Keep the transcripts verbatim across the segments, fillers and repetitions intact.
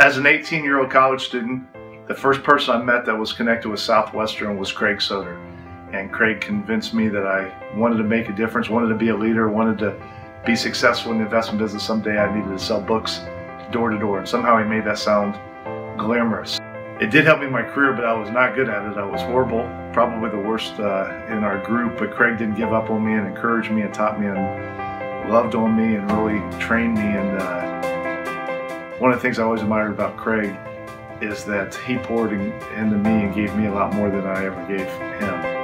As an eighteen-year-old college student, the first person I met that was connected with Southwestern was Creig Soeder. And Creig convinced me that I wanted to make a difference, wanted to be a leader, wanted to be successful in the investment business someday. I needed to sell books door to door, and somehow he made that sound glamorous. It did help me in my career, but I was not good at it. I was horrible, probably the worst uh, in our group, but Creig didn't give up on me and encouraged me and taught me and loved on me and really trained me. And uh, one of the things I always admired about Creig is that he poured in, into me and gave me a lot more than I ever gave him.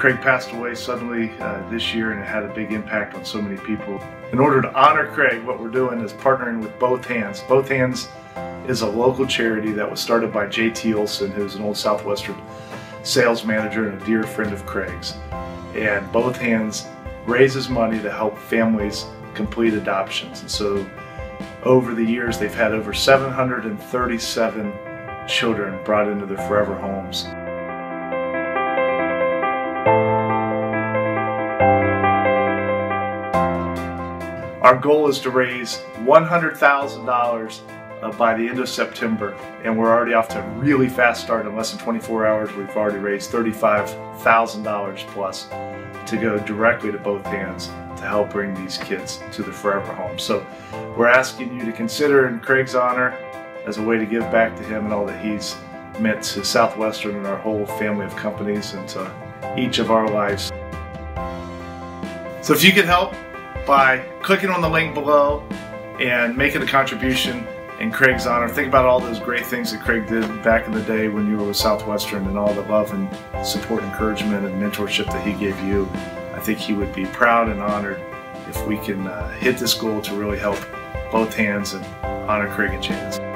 Creig passed away suddenly uh, this year, and it had a big impact on so many people. In order to honor Creig, what we're doing is partnering with Both Hands. Both Hands is a local charity that was started by J T Olson, who's an old Southwestern sales manager and a dear friend of Creig's. And Both Hands raises money to help families complete adoptions. And so over the years, they've had over seven hundred thirty-seven children brought into their forever homes. Our goal is to raise one hundred thousand dollars uh, by the end of September, and we're already off to a really fast start. In less than twenty-four hours, we've already raised thirty-five thousand dollars plus to go directly to Both Hands to help bring these kids to the forever home. So we're asking you to consider, in Creig's honor, as a way to give back to him and all that he's meant to Southwestern and our whole family of companies and to each of our lives. So if you could help by clicking on the link below and making a contribution in Creig's honor. Think about all those great things that Creig did back in the day when you were with Southwestern, and all the love and support, encouragement, and mentorship that he gave you. I think he would be proud and honored if we can uh, hit this goal to really help Both Hands and honor Creig and Chance.